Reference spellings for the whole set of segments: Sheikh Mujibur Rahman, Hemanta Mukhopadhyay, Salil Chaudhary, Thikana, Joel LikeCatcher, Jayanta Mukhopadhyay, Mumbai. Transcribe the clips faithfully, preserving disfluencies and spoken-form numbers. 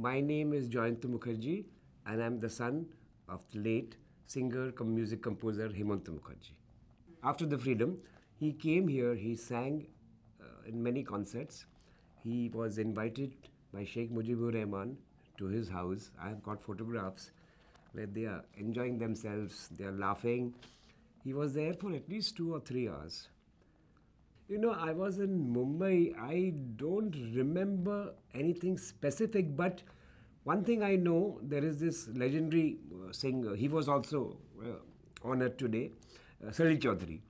My name is Jayanta Mukhopadhyay and I'm the son of the late singer, music composer Hemanta Mukhopadhyay. After the freedom, he came here, he sang uh, in many concerts. He was invited by Sheikh Mujibur Rahman to his house. I have got photographs where they are enjoying themselves, they are laughing. He was there for at least two or three hours. You know, I was in Mumbai. I don't remember anything specific, but one thing I know, there is this legendary uh, singer. He was also uh, honored today, uh, Salil Chaudhary.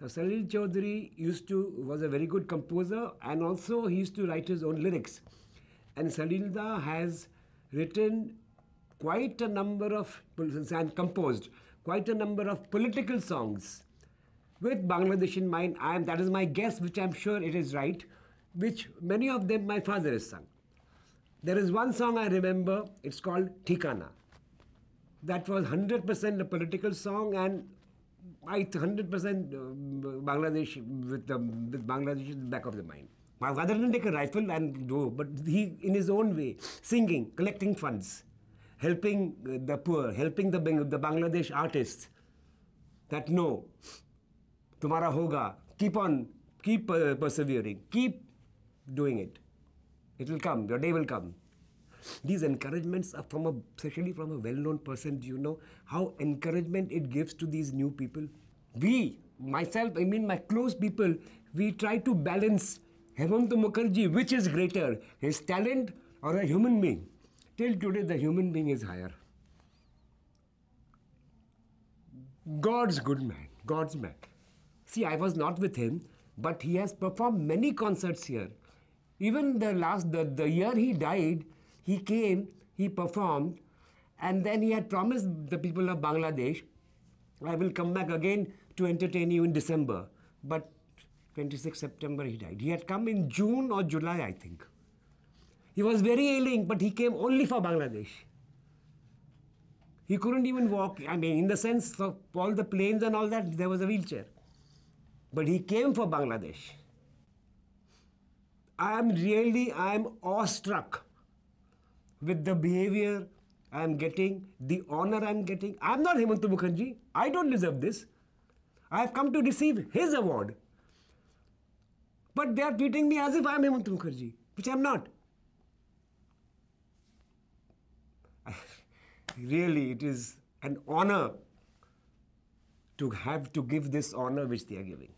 Now, Salil Chaudhary used to, was a very good composer, and also he used to write his own lyrics. And Salil da has written quite a number of, and composed quite a number of political songs with Bangladesh in mind. I am, that is my guess, which I'm sure it is right, which many of them my father has sung. There is one song I remember, it's called Thikana. That was one hundred percent a political song, and I one hundred percent Bangladesh, with, the, with Bangladesh in the back of the mind. My father didn't take a rifle and go, but he, in his own way, singing, collecting funds, helping the poor, helping the, the Bangladesh artists, that no, तुम्हारा होगा, keep on, keep uh, persevering, keep doing it. It will come, your day will come. These encouragements are from a, especially from a well-known person. Do you know how encouragement it gives to these new people? We, myself, I mean my close people, we try to balance Hemanta Mukhopadhyay, which is greater, his talent or a human being. Till today, the human being is higher. God's good man, God's man. See, I was not with him, but he has performed many concerts here. Even the last, the, the year he died, he came, he performed, and then he had promised the people of Bangladesh, I will come back again to entertain you in December. But twenty-sixth September he died. He had come in June or July, I think. He was very ailing, but he came only for Bangladesh. He couldn't even walk, I mean, in the sense of all the planes and all that, there was a wheelchair. But he came for Bangladesh. I am really, I am awestruck with the behavior I am getting, the honor I am getting. I am not Hemanta Mukhopadhyay. I don't deserve this. I have come to receive his award. But they are treating me as if I am Hemanta Mukhopadhyay, which I am not. Really, it is an honor to have to give this honor which they are giving.